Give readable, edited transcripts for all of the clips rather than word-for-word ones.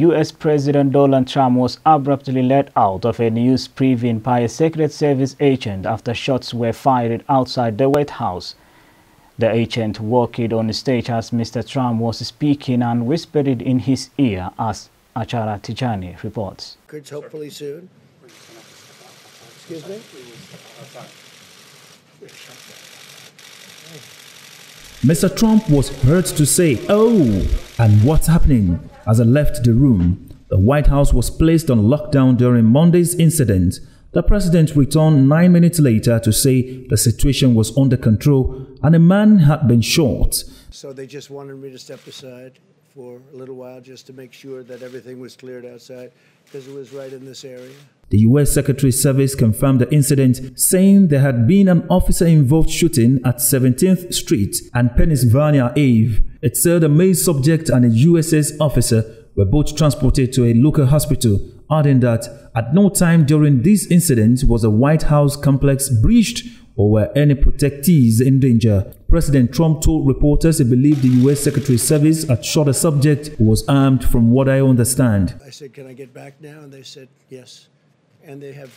U.S. President Donald Trump was abruptly let out of a news briefing by a Secret Service agent after shots were fired outside the White House. The agent walked on stage as Mr. Trump was speaking and whispered it in his ear, as Acharya Tijani reports. Hopefully soon. Excuse me? Mr. Trump was heard to say, "Oh, and what's happening?" As I left the room. The White House was placed on lockdown during Monday's incident. The president returned 9 minutes later to say the situation was under control and a man had been shot. So they just wanted me to step aside for a little while just to make sure that everything was cleared outside because it was right in this area. The U.S. Secretary Service confirmed the incident, saying there had been an officer-involved shooting at 17th Street and Pennsylvania Ave. It said a male subject and a USS officer were both transported to a local hospital, adding that at no time during this incident was the White House complex breached or were any protectees in danger. President Trump told reporters he believed the U.S. Secretary Service had shot a subject who was armed, from what I understand. I said, "Can I get back now?" And they said, "Yes." And they have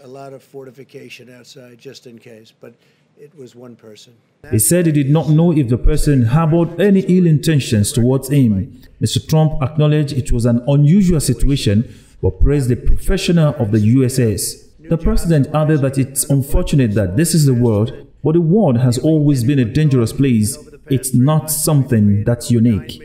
a lot of fortification outside just in case, but it was one person. He said he did not know if the person harbored any ill intentions towards him. Mr. Trump acknowledged it was an unusual situation, but praised the professional of the USS. The president added that it's unfortunate that this is the world, but the world has always been a dangerous place. It's not something that's unique.